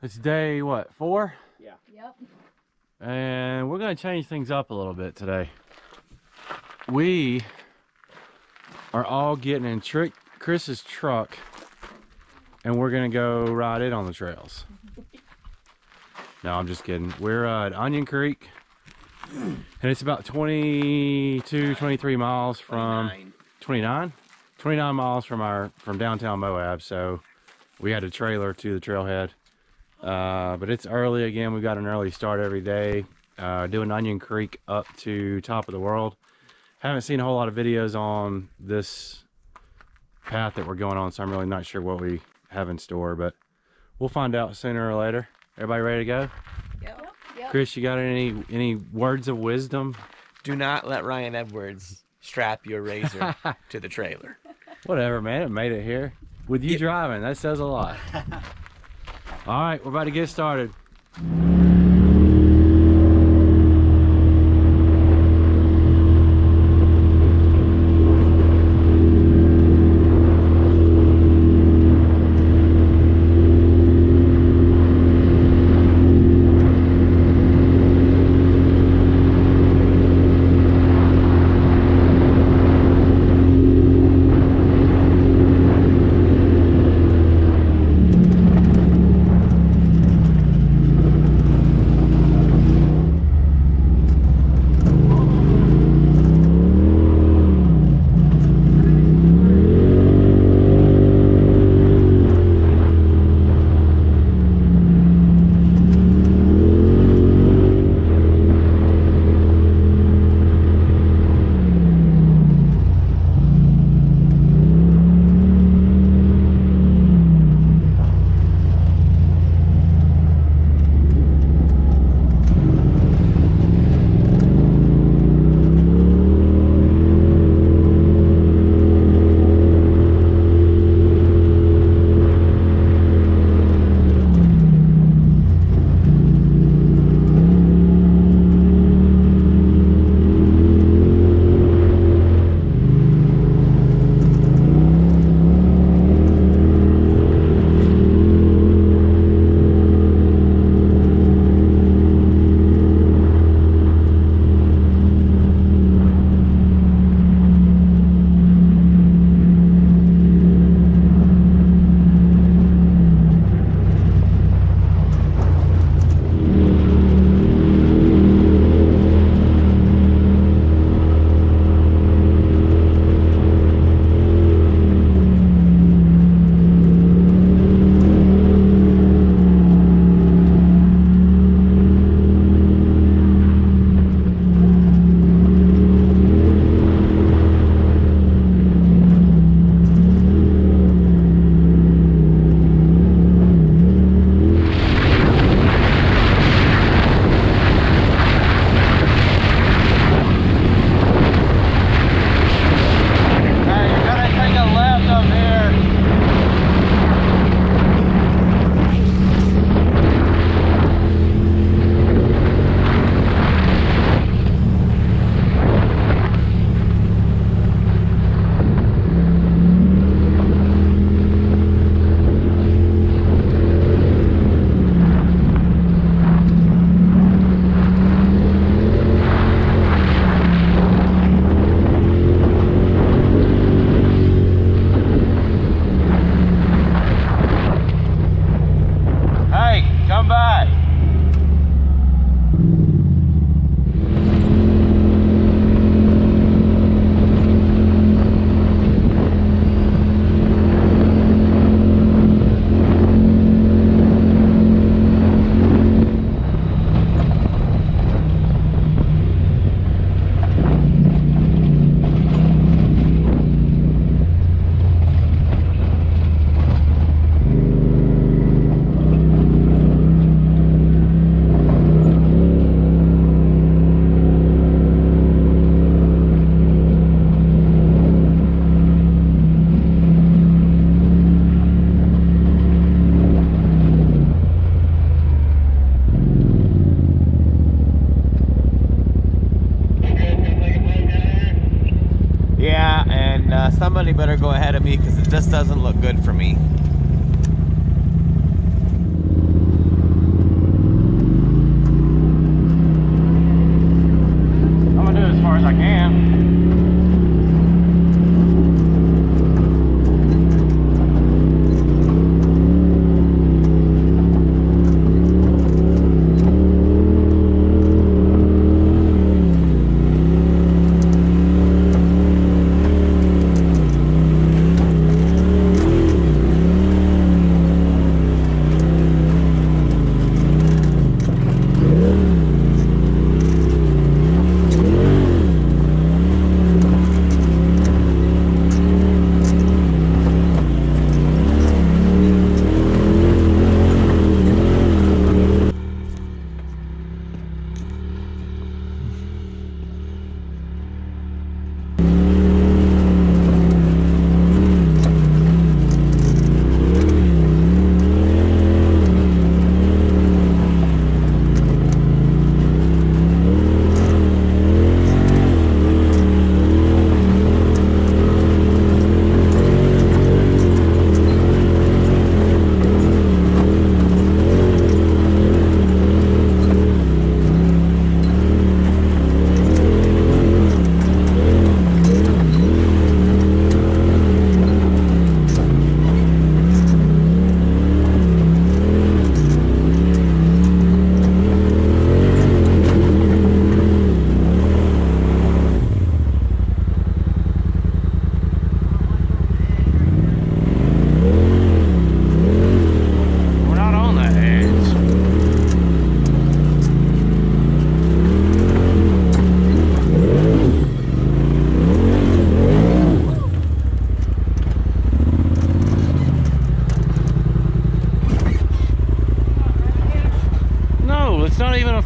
It's day, what, 4? Yeah. Yep. And we're going to change things up a little bit today. We are all getting in Chris's truck, and we're going to go ride it on the trails. No, I'm just kidding. We're at Onion Creek, and it's about 22, 23 miles from... 29 miles from downtown Moab, so we had a trailer to the trailhead. But it's early again. We've got an early start every day, doing Onion Creek up to Top of the World. Haven't seen a whole lot of videos on this path that we're going on, so I'm really not sure what we have in store, but we'll find out sooner or later. Everybody ready to go? Yep. Chris, you got any words of wisdom? Do not let Ryan Edwards strap your razor to the trailer. Whatever, man, it made it here. With you driving, that says a lot. All right, we're about to get started. Somebody better go ahead of me because it just doesn't look good for me.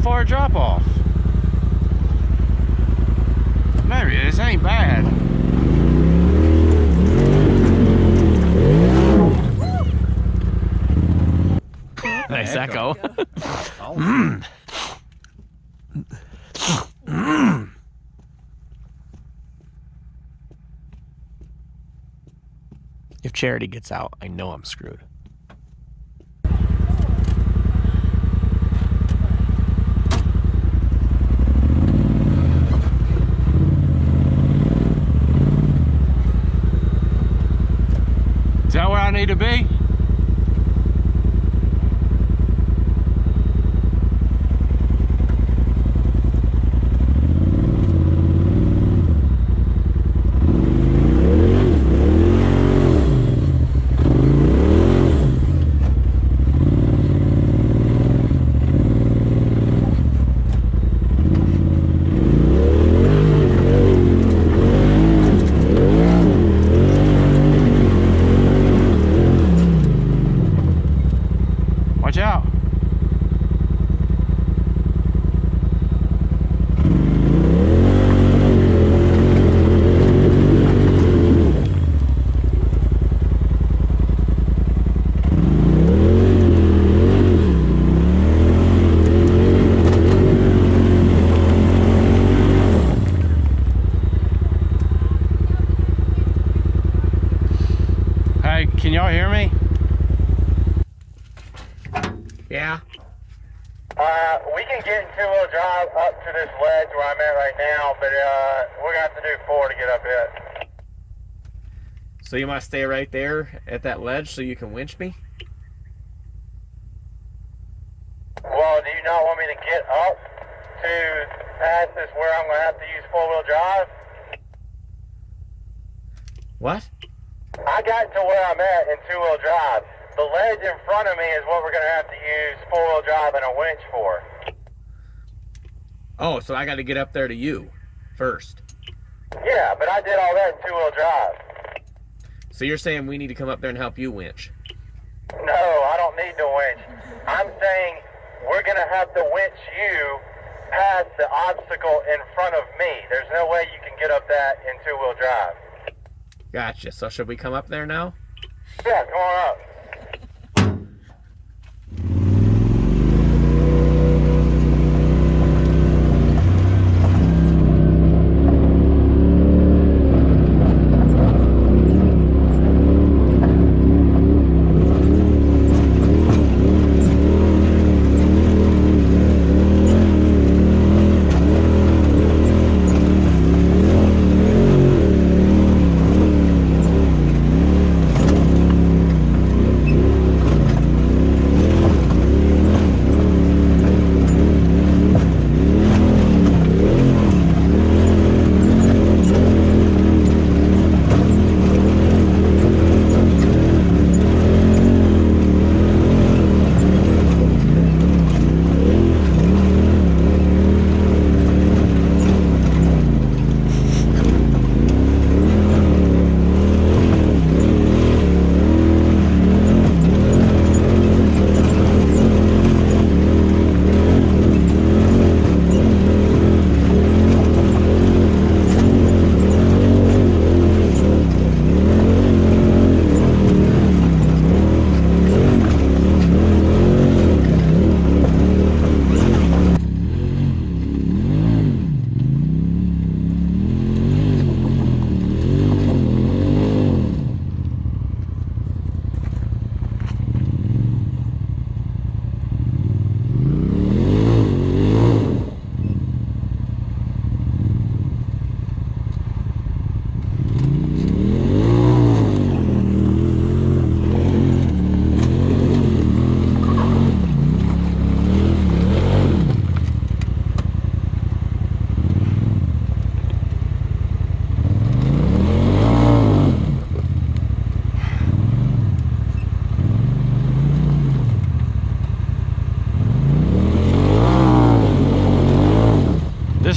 far drop off. Maybe this ain't bad. Nice echo. Mmm. Mmm. If Charity gets out, I know I'm screwed. Is that where I need to be? Can y'all hear me? Yeah. We can get in two-wheel drive up to this ledge where I'm at right now, but we're gonna have to do four to get up it. So you might stay right there at that ledge so you can winch me? Well, do you not want me to get up to past this where I'm gonna have to use four-wheel drive? What? I got to where I'm at in two-wheel drive. The ledge in front of me is what we're going to have to use four-wheel drive and a winch for. Oh, so I got to get up there to you first. Yeah, but I did all that in two-wheel drive. So you're saying we need to come up there and help you winch? No, I don't need to winch. I'm saying we're going to have to winch you past the obstacle in front of me. There's no way you can get up that in two-wheel drive. Gotcha. So should we come up there now? Yeah, come on up.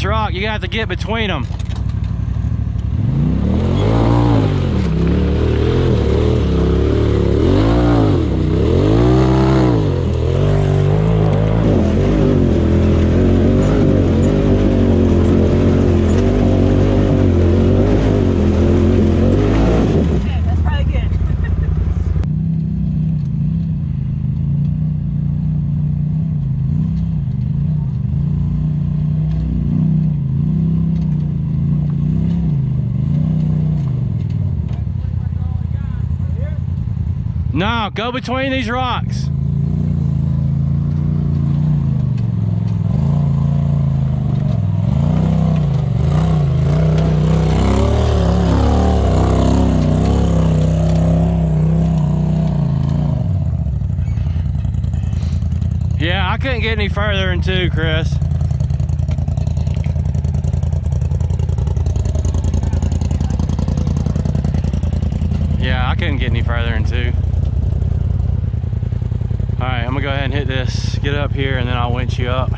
Rock, you got to get between them. No, go between these rocks. Yeah, I couldn't get any further in two, Chris. Yeah, I couldn't get any further in two. Alright, I'm gonna go ahead and hit this, get up here, and then I'll winch you up.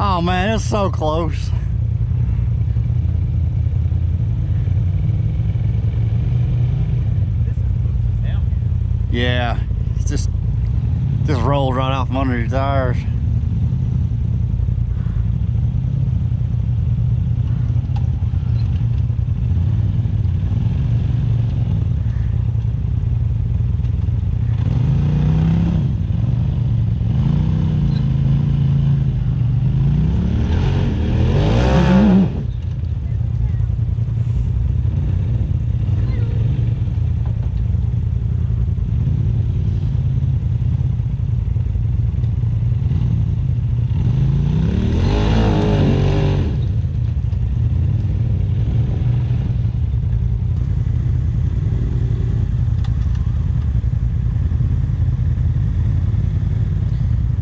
Oh man, it's so close. Yeah, it's just rolled right off from under your tires.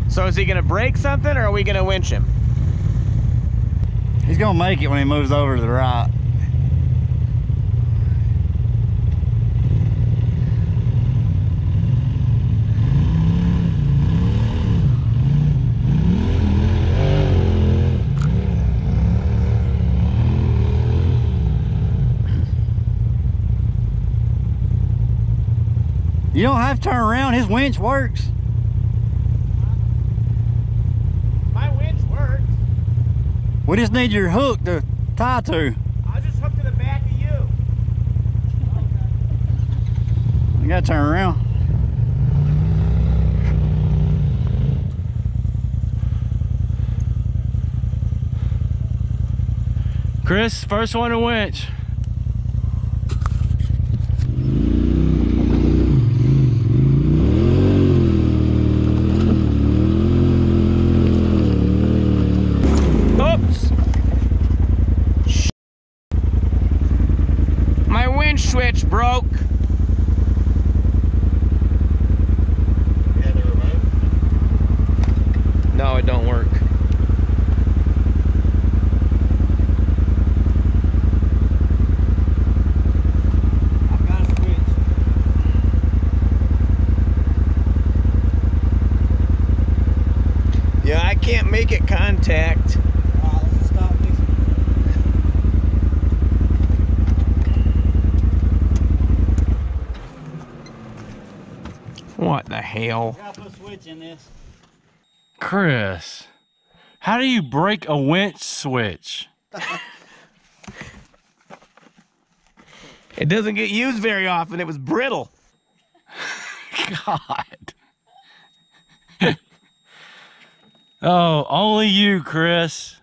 So is he gonna break something, or are we gonna winch him? He's gonna make it when he moves over to the right. You don't have to turn around, his winch works. We just need your hook to tie to. I'll just hook to the back of you. Okay. You gotta turn around. Chris, first one to winch. Switch broke. No, it don't work. I've got a switch. Yeah, I can't make it contact. What the hell? You gotta put a switch in this. Chris, how do you break a winch switch? It doesn't get used very often. It was brittle. God. Oh, only you, Chris.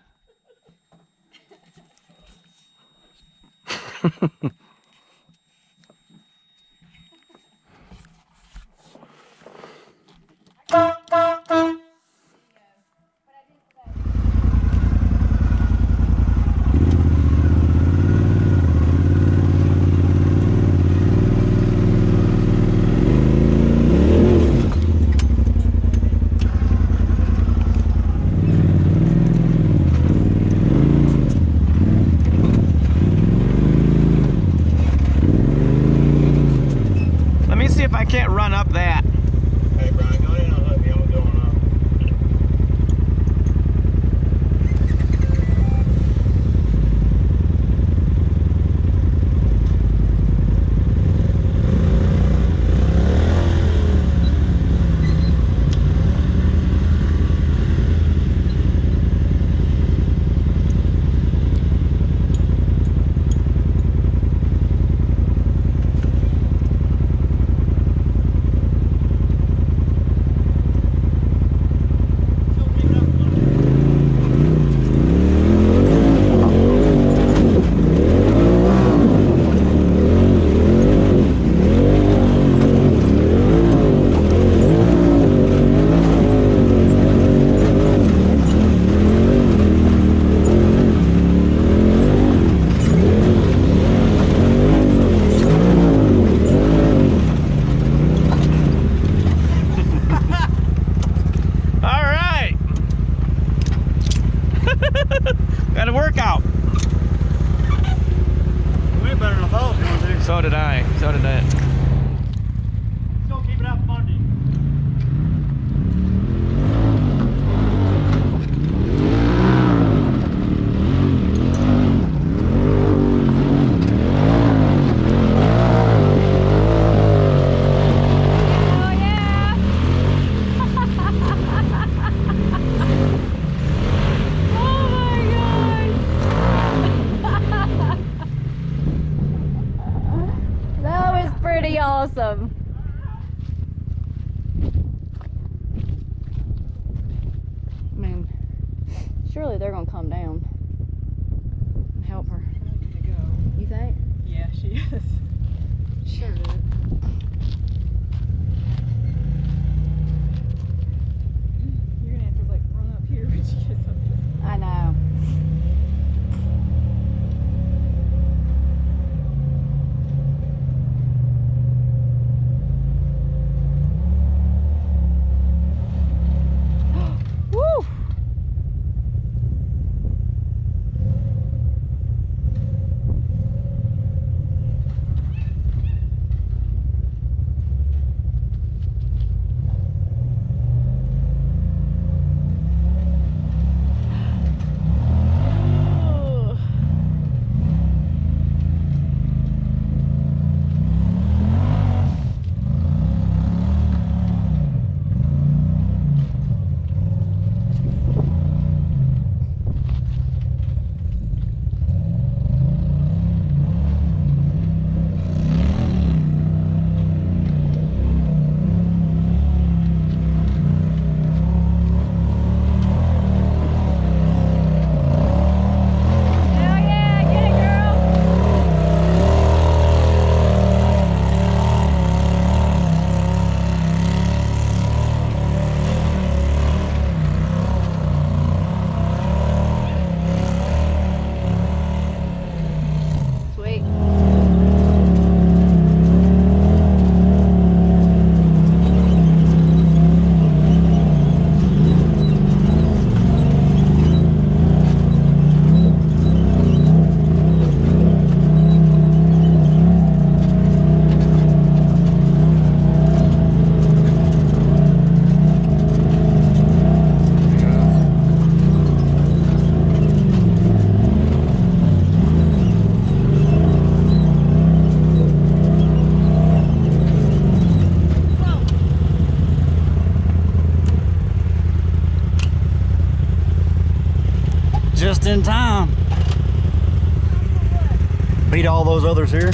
Surely they're going to come down and help her. Ready to go. You think? Yeah, she is. Sure did. You're going to have to like run up here when she gets up here. I know. Just in time. Beat all those others here.